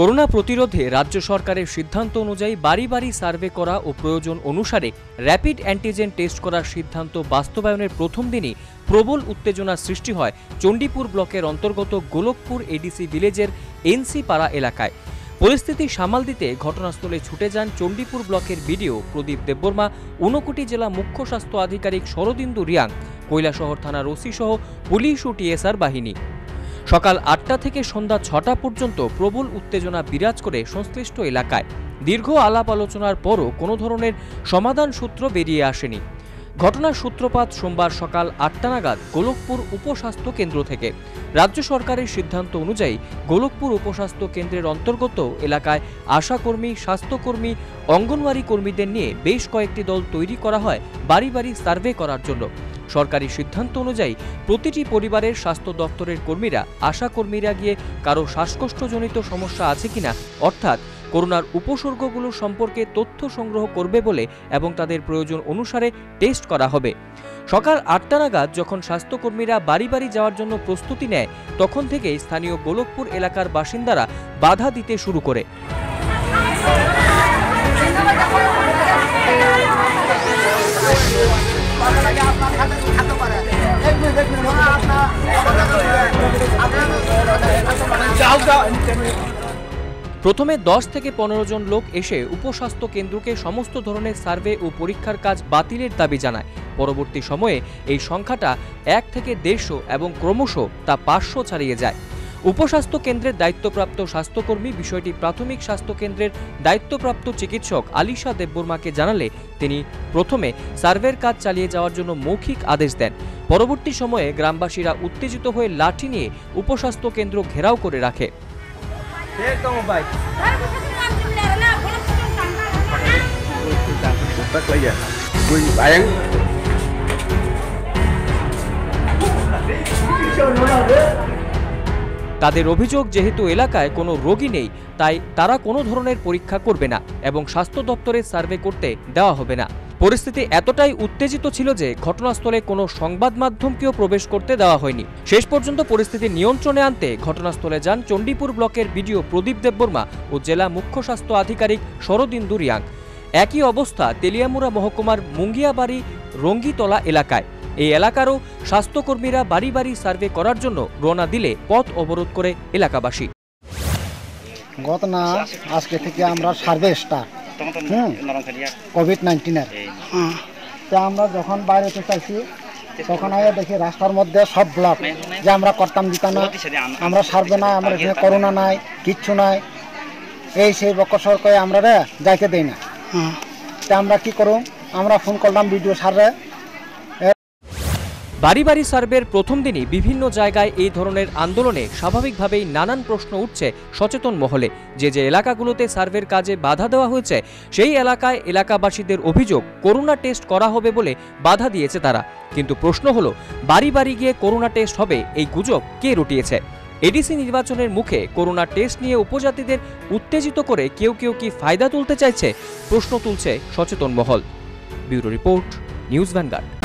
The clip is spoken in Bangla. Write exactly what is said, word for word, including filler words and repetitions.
করোনা প্রতিরোধে রাজ্য সরকারের সিদ্ধান্ত অনুযায়ী বাড়ি বাড়ি সার্ভে করা ও প্রয়োজন অনুসারে র্যাপিড অ্যান্টিজেন টেস্ট করার সিদ্ধান্ত বাস্তবায়নের প্রথম দিনই প্রবল উত্তেজনার সৃষ্টি হয় চণ্ডীপুর ব্লকের অন্তর্গত গোলকপুর এডিসি ভিলেজের এনসি পাড়া এলাকায়। পরিস্থিতি সামাল দিতে ঘটনাস্থলে ছুটে যান চণ্ডীপুর ব্লকের বিডিও প্রদীপ দেববর্মা, ঊনকোটি জেলা মুখ্য স্বাস্থ্য আধিকারিক শরদিন্দু রিয়াং, কৈলাসহর থানার ওসি সহ পুলিশ ও টিএসআর বাহিনী। সকাল আটটা থেকে সন্ধ্যা ছটা পর্যন্ত প্রবল উত্তেজনা বিরাজ করে সংশ্লিষ্ট এলাকায়। দীর্ঘ আলাপ আলোচনার পরও কোনো ধরনের সমাধান সূত্র বেরিয়ে আসেনি। ঘটনার সূত্রপাত সোমবার সকাল আটটা নাগাদ গোলকপুর উপস্বাস্থ্য কেন্দ্র থেকে। রাজ্য সরকারের সিদ্ধান্ত অনুযায়ী গোলকপুর উপস্বাস্থ্য কেন্দ্রের অন্তর্গত এলাকায় আশাকর্মী, স্বাস্থ্যকর্মী, অঙ্গনওয়াড়ি কর্মীদের নিয়ে বেশ কয়েকটি দল তৈরি করা হয় বাড়ি বাড়ি সার্ভে করার জন্য। সরকারি সিদ্ধান্ত অনুযায়ী প্রতিটি পরিবারের স্বাস্থ্য দপ্তরের কর্মীরা, আশাকর্মীরা গিয়ে কারো শ্বাসকষ্টজনিত সমস্যা আছে কিনা, অর্থাৎ করোনার উপসর্গগুলো সম্পর্কে তথ্য সংগ্রহ করবে বলে এবং তাদের প্রয়োজন অনুসারে টেস্ট করা হবে। সকাল আটটা নাগাদ যখন স্বাস্থ্যকর্মীরা বাড়ি বাড়ি যাওয়ার জন্য প্রস্তুতি নেয়, তখন থেকেই স্থানীয় গোলকপুর এলাকার বাসিন্দারা বাধা দিতে শুরু করে। প্রথমে দশ থেকে পনেরো জন লোক এসে উপস্বাস্থ্য কেন্দ্রকে সমস্ত ধরনের সার্ভে ও পরীক্ষার কাজ বাতিলের দাবি জানায়। পরবর্তী সময়ে এই সংখ্যাটা এক থেকে দেড়শো এবং ক্রমশ তা পাঁচশো ছাড়িয়ে যায়। উপস্বাস্থ্য কেন্দ্রের দায়িত্বপ্রাপ্ত স্বাস্থ্যকর্মী বিষয়টি প্রাথমিক স্বাস্থ্য কেন্দ্রের দায়িত্বপ্রাপ্ত চিকিৎসক আলিশা দেববর্মাকে জানালে তিনি প্রথমে সার্ভের কাজ চালিয়ে যাওয়ার জন্য মৌখিক আদেশ দেন। পরবর্তী সময়ে গ্রামবাসীরা উত্তেজিত হয়ে লাঠি নিয়ে উপস্বাস্থ্য কেন্দ্র ঘেরাও করে রাখে। তাদের অভিযোগ, যেহেতু এলাকায় কোনো রোগী নেই তাই তারা কোনো ধরনের পরীক্ষা করবে না এবং স্বাস্থ্য দপ্তরে সার্ভে করতে দেওয়া হবে না। পরিস্থিতি এতটাই উত্তেজিত ছিল যে ঘটনাস্থলে কোনো সংবাদ মাধ্যমকেও প্রবেশ করতে দেওয়া হয়নি। শেষ পর্যন্ত পরিস্থিতি নিয়ন্ত্রণে আনতে ঘটনাস্থলে যান চণ্ডীপুর ব্লকের বিডিও প্রদীপ দেববর্মা ও জেলা মুখ্য স্বাস্থ্য আধিকারিক শরদিন্দু রিয়াং। একই অবস্থা তেলিয়ামুড়া মহকুমার মুঙ্গিয়াবাড়ি রঙ্গিতলা এলাকায়। এই এলাকারও স্বাস্থ্যকর্মীরা বাড়ি বাড়ি সার্ভে করার জন্য রওনা দিলে পথ অবরোধ করে এলাকাবাসী। ঘটনা আজকে থেকে আমরা সার্ভে স্টার্ট, হুম, কোভিড নাইন্টিনের। তো আমরা যখন বাইরে চাইছি তখন আগে দেখি রাস্তার মধ্যে সব ব্লক, যে আমরা করতাম দিতা না, আমরা সার্ভে নাই, আমরা এখানে করোনা নাই, কিচ্ছু নাই, এই সেই বকসর করে আমরা রে যাইতে দেই না। তো আমরা কি করুম, আমরা ফোন করলাম ভিডিও সারে। বাড়ি বাড়ি সার্ভের প্রথম দিনই বিভিন্ন জায়গায় এই ধরনের আন্দোলনে স্বাভাবিকভাবেই নানান প্রশ্ন উঠছে সচেতন মহলে। যে যে এলাকাগুলোতে সার্ভের কাজে বাধা দেওয়া হয়েছে সেই এলাকায় এলাকাবাসীদের অভিযোগ করোনা টেস্ট করা হবে বলে বাধা দিয়েছে তারা। কিন্তু প্রশ্ন হলো, বাড়ি বাড়ি গিয়ে করোনা টেস্ট হবে এই গুজব কে রটিয়েছে? এডিসি নির্বাচনের মুখে করোনা টেস্ট নিয়ে উপজাতিদের উত্তেজিত করে কেউ কেউ কি ফায়দা তুলতে চাইছে? প্রশ্ন তুলছে সচেতন মহল। Bureau report, news vanguard.